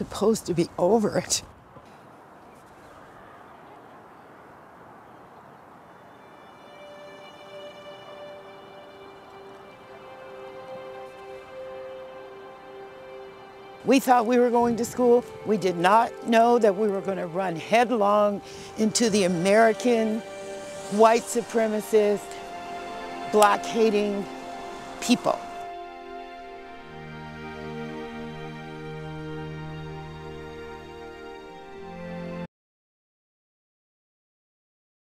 supposed to be over it. We thought we were going to school. We did not know that we were going to run headlong into the American white supremacist, black-hating people.